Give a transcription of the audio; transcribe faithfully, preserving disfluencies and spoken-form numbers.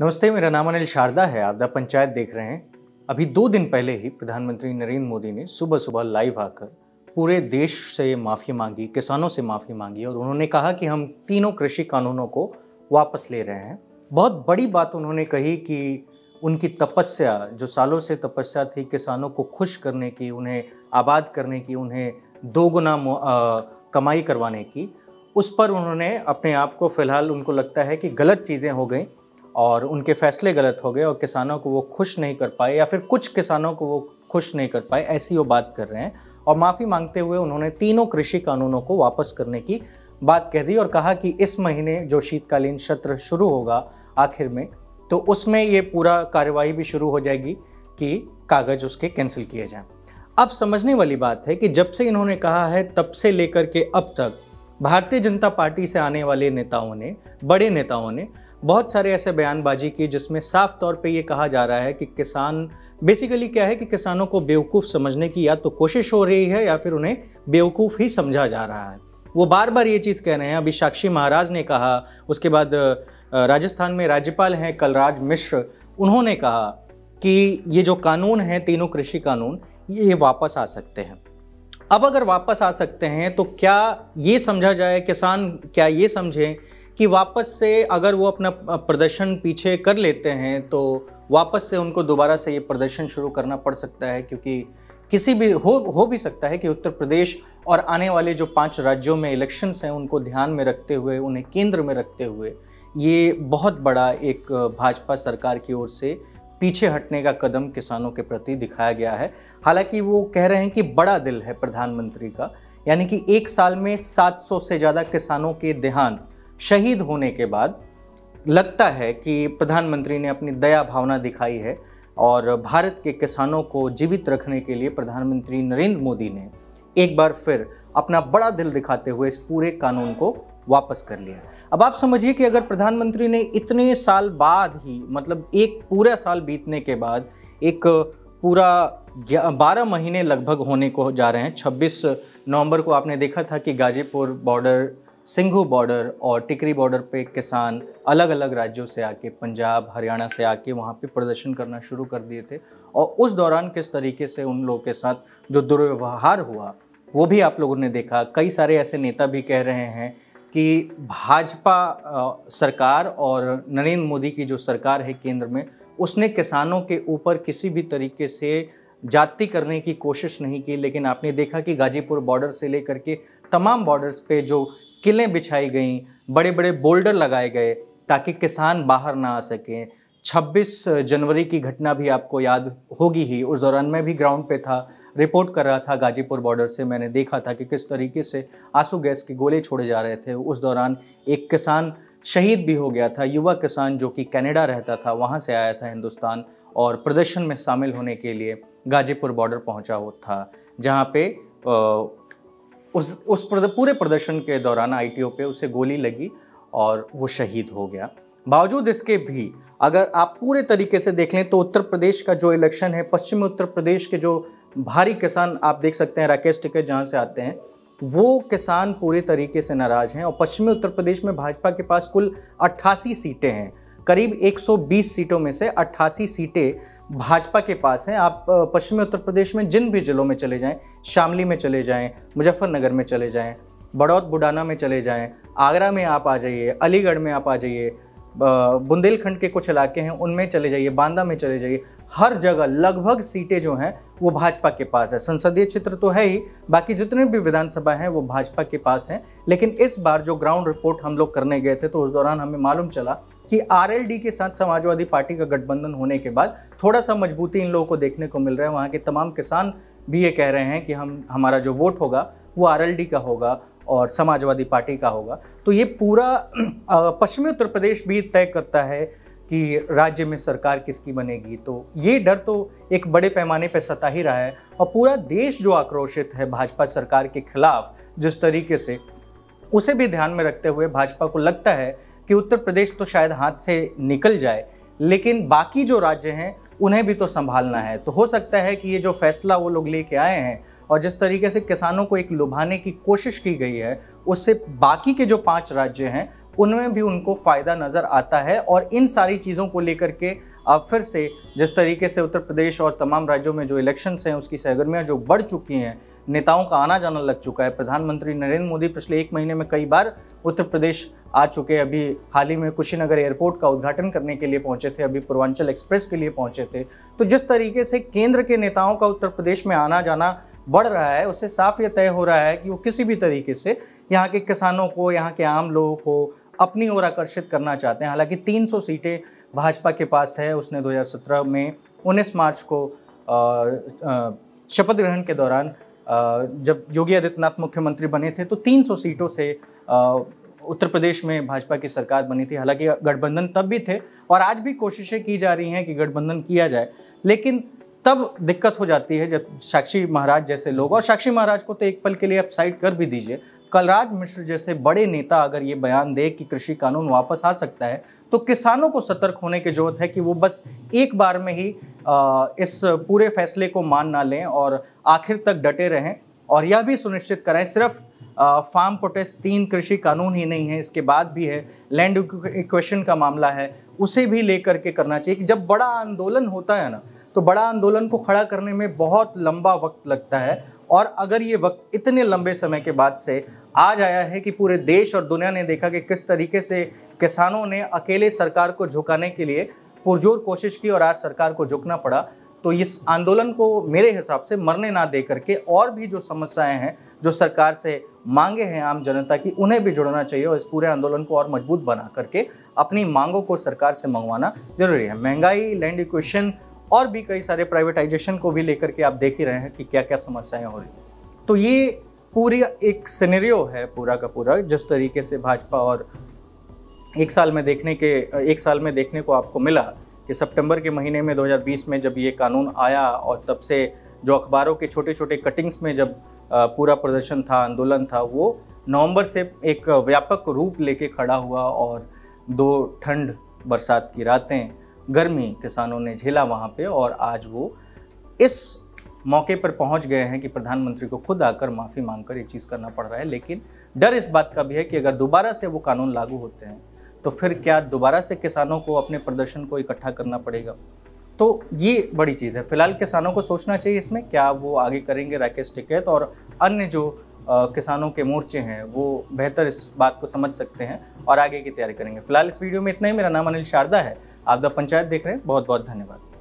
नमस्ते, मेरा नाम अनिल शारदा है। आप द पंचायत देख रहे हैं। अभी दो दिन पहले ही प्रधानमंत्री नरेंद्र मोदी ने सुबह सुबह लाइव आकर पूरे देश से माफ़ी मांगी, किसानों से माफ़ी मांगी और उन्होंने कहा कि हम तीनों कृषि कानूनों को वापस ले रहे हैं। बहुत बड़ी बात उन्होंने कही कि उनकी तपस्या, जो सालों से तपस्या थी किसानों को खुश करने की, उन्हें आबाद करने की, उन्हें दो गुना कमाई करवाने की, उस पर उन्होंने अपने आप को फ़िलहाल उनको लगता है कि गलत चीज़ें हो गई और उनके फैसले गलत हो गए और किसानों को वो खुश नहीं कर पाए या फिर कुछ किसानों को वो खुश नहीं कर पाए, ऐसी वो बात कर रहे हैं। और माफ़ी मांगते हुए उन्होंने तीनों कृषि कानूनों को वापस करने की बात कह दी और कहा कि इस महीने जो शीतकालीन सत्र शुरू होगा आखिर में, तो उसमें ये पूरा कार्यवाही भी शुरू हो जाएगी कि कागज़ उसके कैंसिल किए जाएँ। अब समझने वाली बात है कि जब से इन्होंने कहा है तब से लेकर के अब तक भारतीय जनता पार्टी से आने वाले नेताओं ने, बड़े नेताओं ने बहुत सारे ऐसे बयानबाजी की जिसमें साफ तौर पे ये कहा जा रहा है कि किसान, बेसिकली क्या है कि किसानों को बेवकूफ़ समझने की या तो कोशिश हो रही है या फिर उन्हें बेवकूफ़ ही समझा जा रहा है। वो बार बार ये चीज़ कह रहे हैं। अभी साक्षी महाराज ने कहा, उसके बाद राजस्थान में राज्यपाल हैं कलराज मिश्र, उन्होंने कहा कि ये जो कानून हैं, तीनों कृषि कानून, ये वापस आ सकते हैं। अब अगर वापस आ सकते हैं तो क्या ये समझा जाए, किसान क्या ये समझें कि वापस से अगर वो अपना प्रदर्शन पीछे कर लेते हैं तो वापस से उनको दोबारा से ये प्रदर्शन शुरू करना पड़ सकता है? क्योंकि किसी भी हो हो भी सकता है कि उत्तर प्रदेश और आने वाले जो पांच राज्यों में इलेक्शंस हैं उनको ध्यान में रखते हुए, उन्हें केंद्र में रखते हुए, ये बहुत बड़ा एक भाजपा सरकार की ओर से पीछे हटने का कदम किसानों के प्रति दिखाया गया है। हालांकि वो कह रहे हैं कि बड़ा दिल है प्रधानमंत्री का, यानी कि एक साल में सात सौ से ज़्यादा किसानों के देहांत, शहीद होने के बाद लगता है कि प्रधानमंत्री ने अपनी दया भावना दिखाई है और भारत के किसानों को जीवित रखने के लिए प्रधानमंत्री नरेंद्र मोदी ने एक बार फिर अपना बड़ा दिल दिखाते हुए इस पूरे कानून को वापस कर लिया। अब आप समझिए कि अगर प्रधानमंत्री ने इतने साल बाद ही, मतलब एक पूरा साल बीतने के बाद, एक पूरा बारह महीने लगभग होने को जा रहे हैं, छब्बीस नवंबर को आपने देखा था कि गाजीपुर बॉर्डर, सिंघू बॉर्डर और टिकरी बॉर्डर पे किसान अलग अलग राज्यों से आके, पंजाब, हरियाणा से आके वहाँ पे प्रदर्शन करना शुरू कर दिए थे और उस दौरान किस तरीके से उन लोगों के साथ जो दुर्व्यवहार हुआ वो भी आप लोगों ने देखा। कई सारे ऐसे नेता भी कह रहे हैं कि भाजपा सरकार और नरेंद्र मोदी की जो सरकार है केंद्र में, उसने किसानों के ऊपर किसी भी तरीके से जाति करने की कोशिश नहीं की, लेकिन आपने देखा कि गाजीपुर बॉर्डर से लेकर के तमाम बॉर्डर्स पे जो किलें बिछाई गईं, बड़े बड़े बोल्डर लगाए गए ताकि किसान बाहर ना आ सकें। छब्बीस जनवरी की घटना भी आपको याद होगी ही, उस दौरान मैं भी ग्राउंड पे था, रिपोर्ट कर रहा था गाजीपुर बॉर्डर से। मैंने देखा था कि किस तरीके से आंसू गैस के गोले छोड़े जा रहे थे। उस दौरान एक किसान शहीद भी हो गया था, युवा किसान जो कि कनाडा रहता था, वहाँ से आया था हिंदुस्तान और प्रदर्शन में शामिल होने के लिए गाजीपुर बॉर्डर पहुँचा हुआ था, जहाँ पे उस उस पूरे प्रदर्शन के दौरान आई टी ओ पे उसे गोली लगी और वो शहीद हो गया। बावजूद इसके भी अगर आप पूरे तरीके से देख लें तो उत्तर प्रदेश का जो इलेक्शन है, पश्चिमी उत्तर प्रदेश के जो भारी किसान आप देख सकते हैं, राकेश टिकैत जहाँ से आते हैं, वो किसान पूरे तरीके से नाराज़ हैं। और पश्चिमी उत्तर प्रदेश में भाजपा के पास कुल अट्ठासी सीटें हैं, करीब एक सौ बीस सीटों में से अट्ठासी सीटें भाजपा के पास हैं। आप पश्चिमी उत्तर प्रदेश में जिन भी ज़िलों में चले जाएँ, शामली में चले जाएँ, मुजफ्फरनगर में चले जाएँ, बड़ौत बुडाना में चले जाएँ, आगरा में आप आ जाइए, अलीगढ़ में आप आ जाइए, बुंदेलखंड के कुछ इलाके हैं उनमें चले जाइए, बांदा में चले जाइए, हर जगह लगभग सीटें जो हैं वो भाजपा के पास है। संसदीय क्षेत्र तो है ही, बाकी जितने भी विधानसभा हैं वो भाजपा के पास हैं। लेकिन इस बार जो ग्राउंड रिपोर्ट हम लोग करने गए थे तो उस दौरान हमें मालूम चला कि आर एल डी के साथ समाजवादी पार्टी का गठबंधन होने के बाद थोड़ा सा मजबूती इन लोगों को देखने को मिल रहा है। वहाँ के तमाम किसान भी ये कह रहे हैं कि हम, हमारा जो वोट होगा वो आर एल डी का होगा और समाजवादी पार्टी का होगा। तो ये पूरा पश्चिमी उत्तर प्रदेश भी तय करता है कि राज्य में सरकार किसकी बनेगी। तो ये डर तो एक बड़े पैमाने पर सता ही रहा है और पूरा देश जो आक्रोशित है भाजपा सरकार के खिलाफ जिस तरीके से, उसे भी ध्यान में रखते हुए भाजपा को लगता है कि उत्तर प्रदेश तो शायद हाथ से निकल जाए, लेकिन बाकी जो राज्य हैं उन्हें भी तो संभालना है। तो हो सकता है कि ये जो फैसला वो लोग लेके आए हैं और जिस तरीके से किसानों को एक लुभाने की कोशिश की गई है, उससे बाकी के जो पांच राज्य हैं उनमें भी उनको फ़ायदा नज़र आता है। और इन सारी चीज़ों को लेकर के अब फिर से जिस तरीके से उत्तर प्रदेश और तमाम राज्यों में जो इलेक्शंस हैं उसकी सरगर्मियां जो बढ़ चुकी हैं, नेताओं का आना जाना लग चुका है। प्रधानमंत्री नरेंद्र मोदी पिछले एक महीने में कई बार उत्तर प्रदेश आ चुके, अभी हाल ही में कुशीनगर एयरपोर्ट का उद्घाटन करने के लिए पहुंचे थे, अभी पूर्वांचल एक्सप्रेस के लिए पहुंचे थे। तो जिस तरीके से केंद्र के नेताओं का उत्तर प्रदेश में आना जाना बढ़ रहा है, उससे साफ ये तय हो रहा है कि वो किसी भी तरीके से यहाँ के किसानों को, यहाँ के आम लोगों को अपनी ओर आकर्षित करना चाहते हैं। हालांकि तीन सौ सीटें भाजपा के पास है, उसने दो हज़ार सत्रह में उन्नीस मार्च को शपथ ग्रहण के दौरान जब योगी आदित्यनाथ मुख्यमंत्री बने थे तो तीन सौ सीटों से उत्तर प्रदेश में भाजपा की सरकार बनी थी। हालांकि गठबंधन तब भी थे और आज भी कोशिशें की जा रही हैं कि गठबंधन किया जाए, लेकिन तब दिक्कत हो जाती है जब साक्षी महाराज जैसे लोग, और साक्षी महाराज को तो एक पल के लिए आप साइड कर भी दीजिए, कलराज मिश्र जैसे बड़े नेता अगर ये बयान दे कि कृषि कानून वापस आ सकता है तो किसानों को सतर्क होने की जरूरत है कि वो बस एक बार में ही इस पूरे फैसले को मान ना लें और आखिर तक डटे रहें। और यह भी सुनिश्चित कराएं, सिर्फ फार्म प्रोटेस्ट तीन कृषि कानून ही नहीं है, इसके बाद भी है लैंड इक्वेशन का मामला है, उसे भी लेकर के करना चाहिए कि जब बड़ा आंदोलन होता है ना तो बड़ा आंदोलन को खड़ा करने में बहुत लंबा वक्त लगता है। और अगर ये वक्त इतने लंबे समय के बाद से आज आया है कि पूरे देश और दुनिया ने देखा कि किस तरीके से किसानों ने अकेले सरकार को झुकाने के लिए पुरजोर कोशिश की और आज सरकार को झुकना पड़ा, तो इस आंदोलन को मेरे हिसाब से मरने ना दे करके और भी जो समस्याएं हैं, जो सरकार से मांगे हैं आम जनता की, उन्हें भी जुड़ना चाहिए और इस पूरे आंदोलन को और मजबूत बना करके अपनी मांगों को सरकार से मंगवाना जरूरी है। महंगाई, लैंड इक्वेशन और भी कई सारे प्राइवेटाइजेशन को भी लेकर के आप देख ही रहे हैं कि क्या क्या समस्याएँ हो रही हैं। तो ये पूरी एक सिनेरियो है पूरा का पूरा, जिस तरीके से भाजपा और एक साल में देखने के एक साल में देखने को आपको मिला कि सितंबर के महीने में दो हज़ार बीस में जब ये कानून आया और तब से जो अखबारों के छोटे छोटे कटिंग्स में जब पूरा प्रदर्शन था, आंदोलन था, वो नवंबर से एक व्यापक रूप लेके खड़ा हुआ और दो ठंड, बरसात की रातें, गर्मी किसानों ने झेला वहाँ पे। और आज वो इस मौके पर पहुँच गए हैं कि प्रधानमंत्री को खुद आकर माफ़ी मांग कर ये चीज़ करना पड़ रहा है। लेकिन डर इस बात का भी है कि अगर दोबारा से वो कानून लागू होते हैं तो फिर क्या दोबारा से किसानों को अपने प्रदर्शन को इकट्ठा करना पड़ेगा, तो ये बड़ी चीज़ है। फिलहाल किसानों को सोचना चाहिए इसमें क्या वो आगे करेंगे। राकेश टिकैत और अन्य जो आ, किसानों के मोर्चे हैं वो बेहतर इस बात को समझ सकते हैं और आगे की तैयारी करेंगे। फिलहाल इस वीडियो में इतना ही। मेरा नाम अनिल शारदा है, आप द पंचायत देख रहे हैं। बहुत बहुत धन्यवाद।